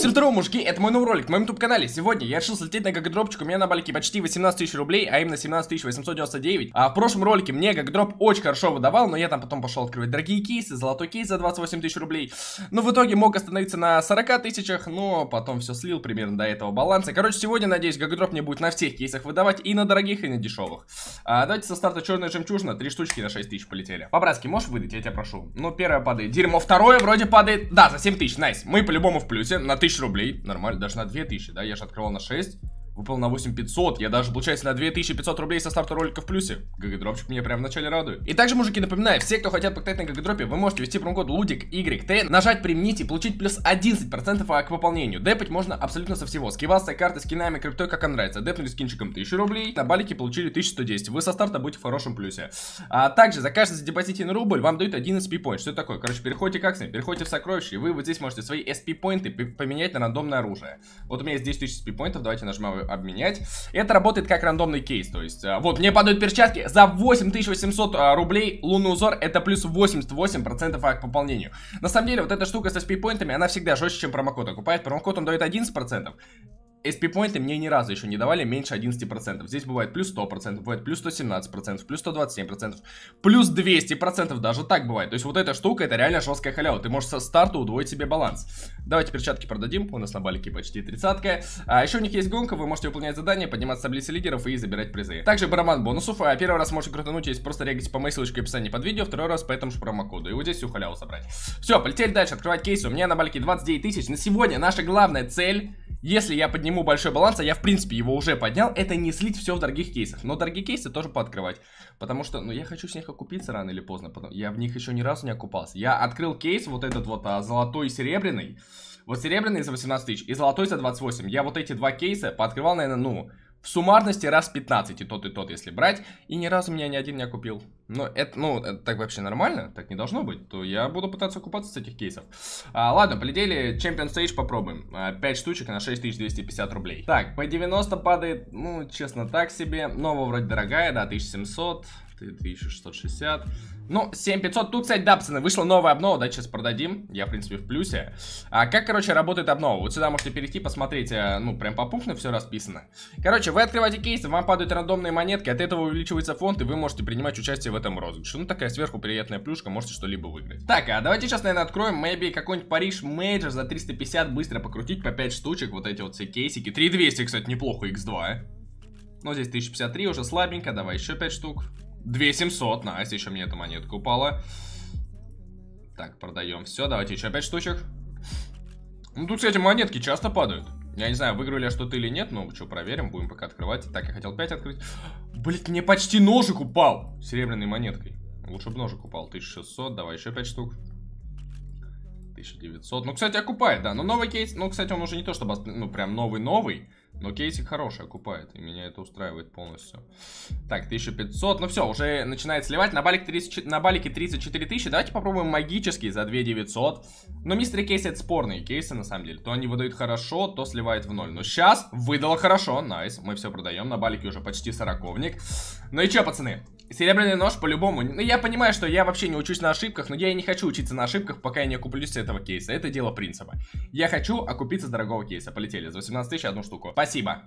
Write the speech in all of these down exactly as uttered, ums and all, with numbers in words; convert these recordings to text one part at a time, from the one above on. Всем здорово, мужики, это мой новый ролик на моем YouTube канале. Сегодня я решил слететь на гагадропчик, у меня на балике почти восемнадцать тысяч рублей, а именно семнадцать тысяч восемьсот девяносто девять. А в прошлом ролике мне гагадроп очень хорошо выдавал, но я там потом пошел открывать дорогие кейсы, золотой кейс за двадцать восемь тысяч рублей. Но в итоге мог остановиться на сорока тысячах, но потом все слил примерно до этого баланса. Короче, сегодня, надеюсь, гагадроп мне будет на всех кейсах выдавать, и на дорогих, и на дешевых. А, давайте со старта черная жемчужина, три штучки на шесть тысяч полетели. По-братски, можешь выдать, я тебя прошу. Ну, первое падает дерьмо, второе вроде падает, да, за семь тысяч, найс. Мы по-любому в плюсе, на тысячу рублей, нормально, даже на две тысячи, да, я же открывал на шесть, выпал на восемь тысяч пятьсот, я даже, получается, на две тысячи пятьсот рублей со старта ролика в плюсе. ГГДропчик меня прям в начале радует. И также, мужики, напоминаю, все, кто хотят покатать на ГГДропе, вы можете ввести промокод LUDIKYT, нажать применить и получить плюс одиннадцать процентов к выполнению. Депать можно абсолютно со всего, с кивасой, карты, скинами, криптой, как вам нравится. Депнули скинчиком тысячу рублей, на балике получили тысячу сто десять, вы со старта будете в хорошем плюсе. А также за каждый депозитный рубль вам дают один эс пи-point, что это такое? Короче, переходите к акциям, переходите в сокровища, и вы вот здесь можете свои эс пи-поинты поменять на рандомное оружие. Вот у меня здесь тысяча эс пи-поинтов, давайте нажимаем обменять. Это работает как рандомный кейс. То есть, вот, мне падают перчатки за восемь тысяч восемьсот рублей. Лунный узор — это плюс восемьдесят восемь процентов к пополнению. На самом деле, вот эта штука с эс пи-поинтами, она всегда жестче, чем промокод. Окупает промокод, он дает одиннадцать процентов. эс пи-поинты мне ни разу еще не давали меньше одиннадцати процентов. Здесь бывает плюс сто процентов, бывает плюс сто семнадцать процентов, плюс сто двадцать семь процентов, плюс двести процентов даже так бывает. То есть вот эта штука, это реально жесткая халява. Ты можешь со старта удвоить себе баланс. Давайте перчатки продадим, у нас на балике почти тридцатка. А еще у них есть гонка, вы можете выполнять задания, подниматься в таблице лидеров и забирать призы. Также барабан бонусов. Первый раз можете крутануть, если просто реагите по моей ссылочке в описании под видео. Второй раз по этому же промокоду. И вот здесь всю халяву собрать. Все, полетели дальше, открывать кейсы. У меня на балике двадцать девять тысяч. На сегодня наша главная цель... Если я подниму большой баланс, а я в принципе его уже поднял, это не слить все в дорогих кейсах. Но дорогие кейсы тоже пооткрывать, потому что, ну, я хочу с них окупиться рано или поздно. Потом, я в них еще ни разу не окупался. Я открыл кейс вот этот вот, а, золотой и серебряный. Вот серебряный за восемнадцать тысяч и золотой за двадцать восемь. Я вот эти два кейса пооткрывал, наверное, ну... в суммарности раз пятнадцать, и тот, и тот, если брать. И ни разу меня ни один не окупил. Но это, ну, это так вообще нормально, так не должно быть. То я буду пытаться окупаться с этих кейсов. а, Ладно, полетели, Champion Stage попробуем. а, пять штучек на шесть тысяч двести пятьдесят рублей. Так, по девяносто падает, ну, честно, так себе. Нова вроде дорогая, да, тысяча семьсот, тысяча шестьсот шестьдесят. Ну, семь тысяч пятьсот. Тут, кстати, да, пацаны, вышла новая обнова, да, сейчас продадим. Я, в принципе, в плюсе. А как, короче, работает обнова? Вот сюда можете перейти, посмотреть, ну, прям по пунктам все расписано. Короче, вы открываете кейсы, вам падают рандомные монетки, от этого увеличивается фонд, и вы можете принимать участие в этом розыгрыше. Ну, такая сверху приятная плюшка, можете что-либо выиграть. Так, а давайте сейчас, наверное, откроем, maybe, какой-нибудь Париж Мейджор за триста пятьдесят, быстро покрутить по пять штучек, вот эти вот все кейсики. три тысячи двести, кстати, неплохо, икс два. Ну, здесь тысяча пятьдесят три, уже слабенько, давай еще пять штук. две тысячи семьсот, найс, еще мне эта монетка упала. Так, продаем все, давайте еще пять штучек. Ну, тут, кстати, монетки часто падают. Я не знаю, выиграли я что-то или нет, но что, проверим, будем пока открывать. Так, я хотел пять открыть. Блин, мне почти ножик упал серебряной монеткой. Лучше бы ножик упал. Тысяча шестьсот, давай еще пять штук. Тысяча девятьсот, ну, кстати, окупает, да, но новый кейс, ну, кстати, он уже не то чтобы, ну, прям новый-новый. Но кейсик хороший, окупает, и меня это устраивает полностью. Так, тысяча пятьсот, ну все, уже начинает сливать. На балике тридцать, на балике тридцать четыре тысячи, давайте попробуем магический за две тысячи девятьсот. Но мистери кейсы — это спорные кейсы, на самом деле. То они выдают хорошо, то сливает в ноль. Но сейчас выдало хорошо, найс, мы все продаем. На балике уже почти сороковник. Ну и че, пацаны? Серебряный нож по-любому. Ну, я понимаю, что я вообще не учусь на ошибках, но я и не хочу учиться на ошибках, пока я не окуплюсь с этого кейса. Это дело принципа. Я хочу окупиться с дорогого кейса. Полетели. За восемнадцать тысяч одну штуку. Спасибо.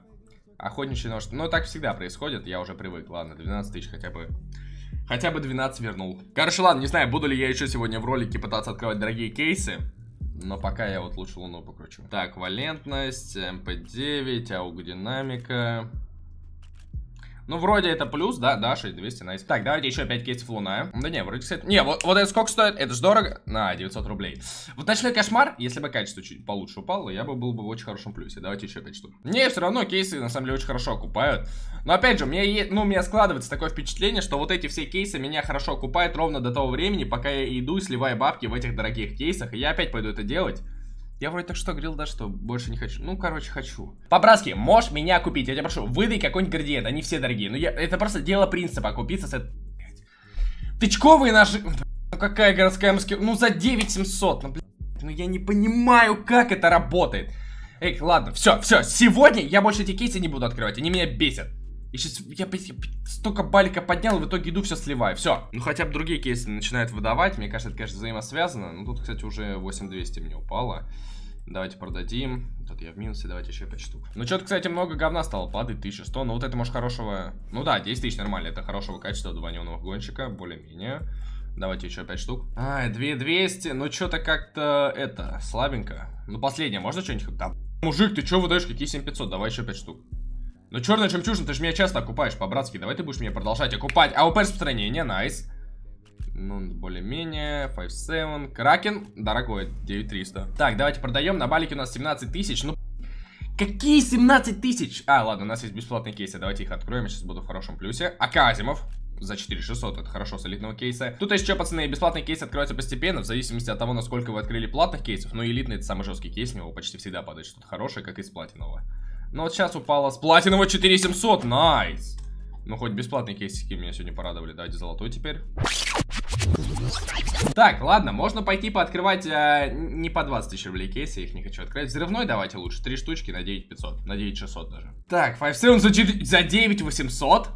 Охотничий нож. Ну, так всегда происходит. Я уже привык. Ладно, двенадцать тысяч хотя бы. Хотя бы двенадцать вернул. Короче, ладно, не знаю, буду ли я еще сегодня в ролике пытаться открывать дорогие кейсы. Но пока я вот лучше луну покручу. Так, валентность, эм пэ девять, аугдинамика. Ну, вроде это плюс, да, да, шесть тысяч двести, найс. Так, давайте еще пять кейсов луна. Да не, вроде, кстати, не, вот, вот это сколько стоит? Это же дорого. На, девятьсот рублей. Вот ночной кошмар, если бы качество чуть получше упало, я бы был бы в очень хорошем плюсе. Давайте еще пять штук. Не, все равно кейсы, на самом деле, очень хорошо окупают. Но, опять же, у меня, ну, у меня складывается такое впечатление, что вот эти все кейсы меня хорошо окупают ровно до того времени, пока я иду и сливаю бабки в этих дорогих кейсах. И я опять пойду это делать. Я вроде так что говорил, да, что больше не хочу. Ну, короче, хочу. По-братски, можешь меня купить? Я тебя прошу, выдай какой-нибудь градиент. Они все дорогие. Ну, я... это просто дело принципа. Купиться с этой... Тычковые ножи... Ну, какая городская маски... Ну, за девять тысяч семьсот. Ну, блядь. Ну, я не понимаю, как это работает. Эй, ладно, все, все. Сегодня я больше эти кейсы не буду открывать. Они меня бесят. И сейчас я, я столько балика поднял, и в итоге иду, все сливаю, все. Ну, хотя бы другие кейсы начинают выдавать. Мне кажется, это, конечно, взаимосвязано. Ну, тут, кстати, уже восемь тысяч двести мне упало. Давайте продадим. Тут я в минусе, давайте еще пять штук. Ну что-то, кстати, много говна стало падать, тысяча сто. Но вот это, может, хорошего... Ну да, десять тысяч нормально, это хорошего качества двойного гонщика, более-менее. Давайте еще пять штук. А, две тысячи двести, ну что-то как-то это, слабенько. Ну последнее, можно что-нибудь? Да, мужик, ты что выдаешь, какие семь тысяч пятьсот? Давай еще пять штук. Ну черная жемчужина, ты же меня часто окупаешь, по-братски. Давай ты будешь меня продолжать окупать. АОП распространение, найс. Ну, более-менее, пять семь. Кракен, дорогой, девять тысяч триста. Так, давайте продаем, на балике у нас семнадцать тысяч. Ну, какие семнадцать тысяч? А, ладно, у нас есть бесплатные кейсы, давайте их откроем, я сейчас буду в хорошем плюсе. Аказимов за четыре тысячи шестьсот, это хорошо, с элитного кейса. Тут еще, пацаны, бесплатные кейсы откроются постепенно, в зависимости от того, насколько вы открыли платных кейсов. Но элитный — это самый жесткий кейс, у него почти всегда падает что-то хорошее, как из платинового. Но вот сейчас упало с платинового четыре тысячи семьсот, найс! Ну, хоть бесплатные кейсики меня сегодня порадовали. Давайте золотой теперь. Так, ладно, можно пойти пооткрывать а, не по двадцать тысяч рублей кейсы, я их не хочу открывать. Взрывной давайте лучше, три штучки на девять тысяч пятьсот, на девять тысяч шестьсот даже. Так, пять семь за, за девять тысяч восемьсот.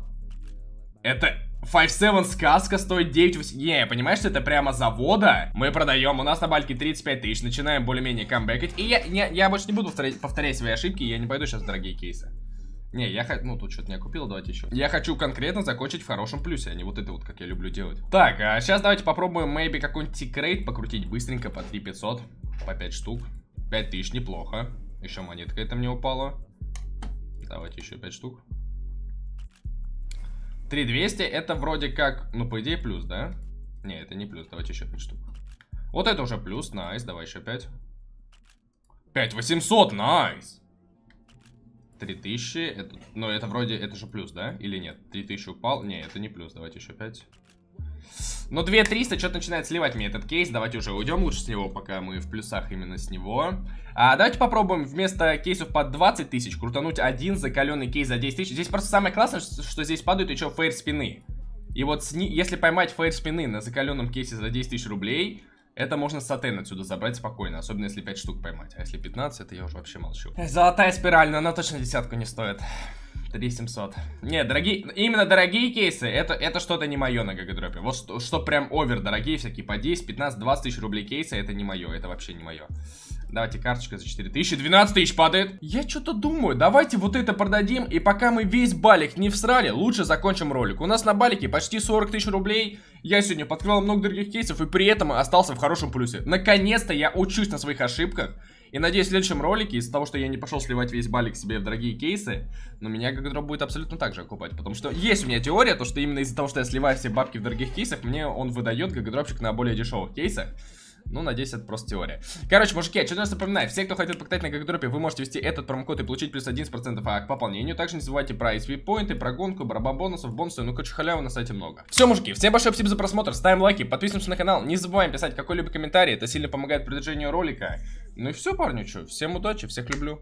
Это пять семь сказка стоит девять тысяч восемьсот. Не, понимаешь, что это прямо завода? Мы продаем, у нас на бальке тридцать пять тысяч, начинаем более-менее камбэкать. И я, я, я больше не буду повторять, повторять свои ошибки, я не пойду сейчас в дорогие кейсы. Не, я хочу... Ну, тут что-то не купил, давайте еще. Я хочу конкретно закончить в хорошем плюсе, а не вот это вот, как я люблю делать. Так, а сейчас давайте попробуем, maybe, какой-нибудь тикрейт покрутить быстренько по три тысячи пятьсот, по пять штук. пять тысяч, неплохо. Еще монетка это мне упала. Давайте еще пять штук. три тысячи двести, это вроде как... Ну, по идее, плюс, да? Не, это не плюс, давайте еще пять штук. Вот это уже плюс, найс, давай еще пять. пять тысяч восемьсот, найс! три тысячи, это, но это вроде, это же плюс, да? Или нет? три тысячи упал, не, это не плюс, давайте еще пять. Но две тысячи триста, что-то начинает сливать мне этот кейс, давайте уже уйдем лучше с него, пока мы в плюсах именно с него. А давайте попробуем вместо кейсов под двадцать тысяч крутануть один закаленный кейс за десять тысяч. Здесь просто самое классное, что здесь падают еще фейр спины. И вот с, если поймать фейр спины на закаленном кейсе за десять тысяч рублей... Это можно сатен отсюда забрать спокойно, особенно если пять штук поймать. А если пятнадцать, это я уже вообще молчу. Золотая спираль, но она точно десятку не стоит. три тысячи семьсот. Не, дорогие, именно дорогие кейсы, это, это что-то не мое на ГГДропе. Вот что, что прям овер дорогие всякие, по десять, пятнадцать, двадцать тысяч рублей кейсы, это не мое, это вообще не мое. Давайте карточка за четыре тысячи, двенадцать тысяч падает. Я что-то думаю, давайте вот это продадим, и пока мы весь балик не всрали, лучше закончим ролик. У нас на балике почти сорок тысяч рублей. Я сегодня подкрывал много других кейсов, и при этом остался в хорошем плюсе. Наконец-то я учусь на своих ошибках. И надеюсь, в следующем ролике, из-за того, что я не пошел сливать весь балик себе в дорогие кейсы, но меня GGDrop будет абсолютно так же окупать. Потому что есть у меня теория, то что именно из-за того, что я сливаю все бабки в дорогих кейсах, мне он выдает GGDropчик на более дешевых кейсах. Ну, надеюсь, это просто теория. Короче, мужики, я что-то напоминаю. Все, кто хотят покатать на GGDropе, вы можете ввести этот промокод и получить плюс одиннадцать процентов к пополнению. Также не забывайте про эс ви-поинты, про гонку, бараба бонусов, бонусы. Ну, короче, халявы на сайте много. Все, мужики, всем большое спасибо за просмотр. Ставим лайки, подписываемся на канал. Не забываем писать какой-либо комментарий. Это сильно помогает продвижению ролика. Ну и все, парни, что? Всем удачи, всех люблю.